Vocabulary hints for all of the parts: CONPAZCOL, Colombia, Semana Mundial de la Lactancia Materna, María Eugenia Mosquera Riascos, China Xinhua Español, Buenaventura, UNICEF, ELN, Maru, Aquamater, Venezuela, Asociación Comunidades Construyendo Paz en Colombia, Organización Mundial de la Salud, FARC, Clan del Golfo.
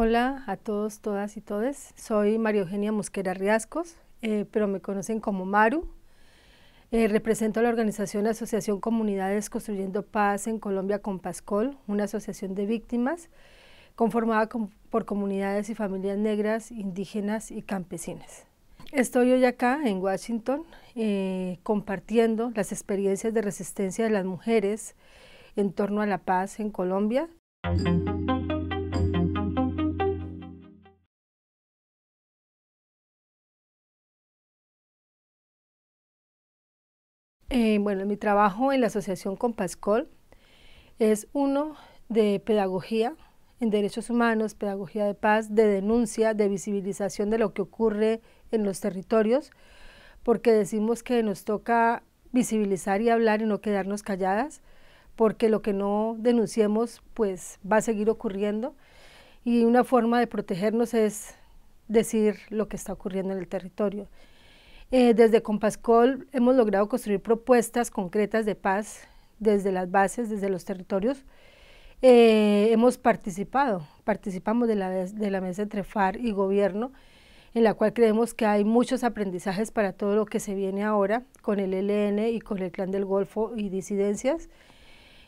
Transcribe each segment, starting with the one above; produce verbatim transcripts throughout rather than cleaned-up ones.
Hola a todos, todas y todes. Soy María Eugenia Mosquera Riascos, eh, pero me conocen como Maru. Eh, represento a la organización la Asociación Comunidades Construyendo Paz en Colombia, CONPAZCOL, una asociación de víctimas conformada con, por comunidades y familias negras, indígenas y campesinas. Estoy hoy acá en Washington eh, compartiendo las experiencias de resistencia de las mujeres en torno a la paz en Colombia. Eh, bueno, mi trabajo en la Asociación CONPAZCOL es uno de pedagogía en derechos humanos, pedagogía de paz, de denuncia, de visibilización de lo que ocurre en los territorios, porque decimos que nos toca visibilizar y hablar y no quedarnos calladas, porque lo que no denunciemos pues va a seguir ocurriendo, y una forma de protegernos es decir lo que está ocurriendo en el territorio. Eh, desde CONPAZCOL hemos logrado construir propuestas concretas de paz desde las bases, desde los territorios. Eh, hemos participado, participamos de la, de la mesa entre FARC y gobierno, en la cual creemos que hay muchos aprendizajes para todo lo que se viene ahora con el E L N y con el Clan del Golfo y disidencias.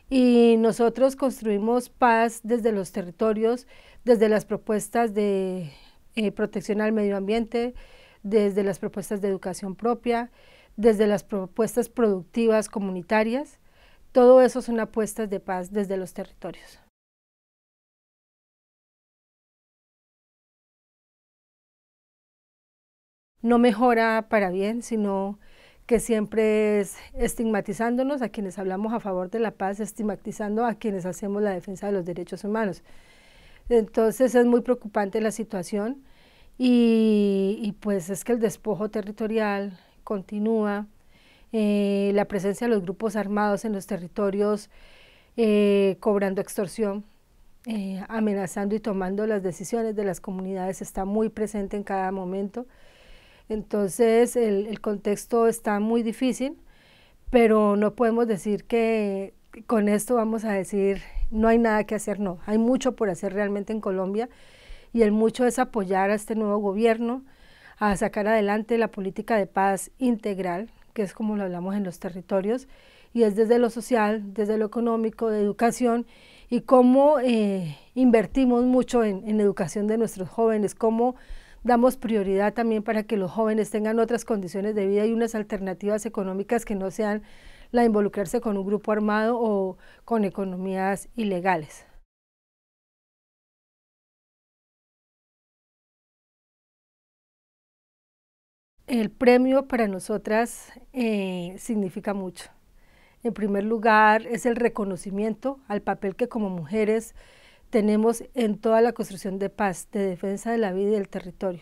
Y nosotros construimos paz desde los territorios, desde las propuestas de eh, protección al medio ambiente, desde las propuestas de educación propia, desde las propuestas productivas comunitarias. Todo eso son apuestas de paz desde los territorios. No mejora para bien, sino que siempre es estigmatizándonos a quienes hablamos a favor de la paz, estigmatizando a quienes hacemos la defensa de los derechos humanos. Entonces es muy preocupante la situación. Y, y pues es que el despojo territorial continúa, eh, la presencia de los grupos armados en los territorios eh, cobrando extorsión, eh, amenazando y tomando las decisiones de las comunidades está muy presente en cada momento. Entonces el, el contexto está muy difícil, pero no podemos decir que con esto vamos a decir no hay nada que hacer, no, hay mucho por hacer realmente en Colombia. Y el mucho es apoyar a este nuevo gobierno a sacar adelante la política de paz integral, que es como lo hablamos en los territorios, y es desde lo social, desde lo económico, de educación, y cómo eh, invertimos mucho en, en educación de nuestros jóvenes, cómo damos prioridad también para que los jóvenes tengan otras condiciones de vida y unas alternativas económicas que no sean la de involucrarse con un grupo armado o con economías ilegales. El premio para nosotras eh, significa mucho. En primer lugar, es el reconocimiento al papel que como mujeres tenemos en toda la construcción de paz, de defensa de la vida y del territorio.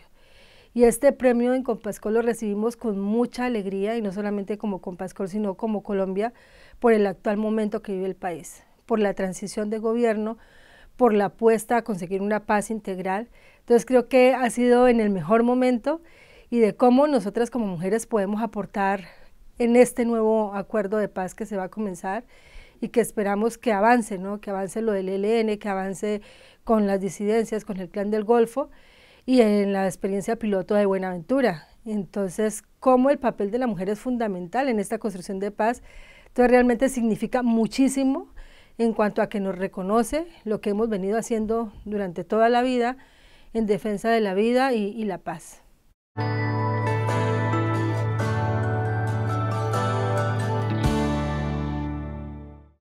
Y este premio en CONPAZCOL lo recibimos con mucha alegría, y no solamente como CONPAZCOL, sino como Colombia, por el actual momento que vive el país, por la transición de gobierno, por la apuesta a conseguir una paz integral. Entonces creo que ha sido en el mejor momento, y de cómo nosotras como mujeres podemos aportar en este nuevo acuerdo de paz que se va a comenzar y que esperamos que avance, ¿no? Que avance lo del E L N, que avance con las disidencias, con el Clan del Golfo y en la experiencia piloto de Buenaventura. Entonces, cómo el papel de la mujer es fundamental en esta construcción de paz. Entonces, realmente significa muchísimo en cuanto a que nos reconoce lo que hemos venido haciendo durante toda la vida en defensa de la vida y, y la paz.